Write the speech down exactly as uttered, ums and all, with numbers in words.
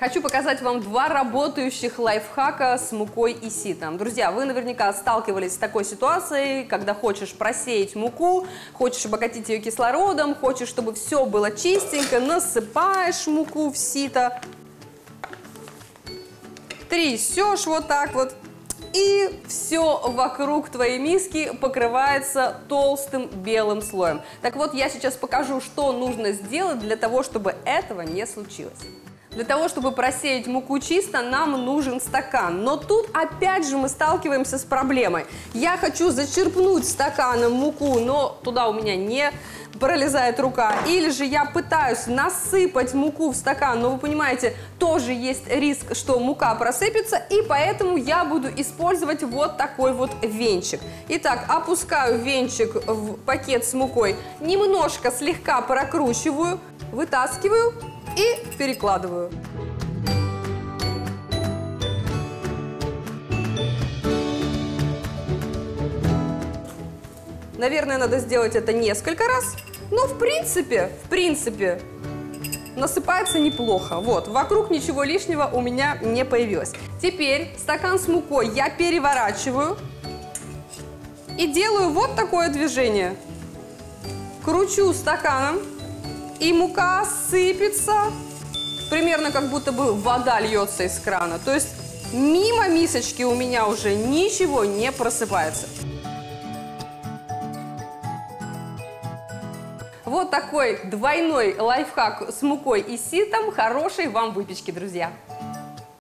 Хочу показать вам два работающих лайфхака с мукой и ситом. Друзья, вы наверняка сталкивались с такой ситуацией, когда хочешь просеять муку, хочешь обогатить ее кислородом, хочешь, чтобы все было чистенько, насыпаешь муку в сито, трясешь вот так вот, и все вокруг твоей миски покрывается толстым белым слоем. Так вот, я сейчас покажу, что нужно сделать для того, чтобы этого не случилось. Для того, чтобы просеять муку чисто, нам нужен стакан. Но тут опять же мы сталкиваемся с проблемой. Я хочу зачерпнуть стаканом муку, но туда у меня не пролезает рука. Или же я пытаюсь насыпать муку в стакан, но вы понимаете, тоже есть риск, что мука просыпется, и поэтому я буду использовать вот такой вот венчик. Итак, опускаю венчик в пакет с мукой, немножко слегка прокручиваю, вытаскиваю и перекладываю. Наверное, надо сделать это несколько раз, но в принципе, в принципе, насыпается неплохо. Вот, вокруг ничего лишнего у меня не появилось. Теперь стакан с мукой я переворачиваю и делаю вот такое движение. Кручу стаканом, и мука сыпется, примерно как будто бы вода льется из крана. То есть мимо мисочки у меня уже ничего не просыпается. Вот такой двойной лайфхак с мукой и ситом. Хорошей вам выпечки, друзья!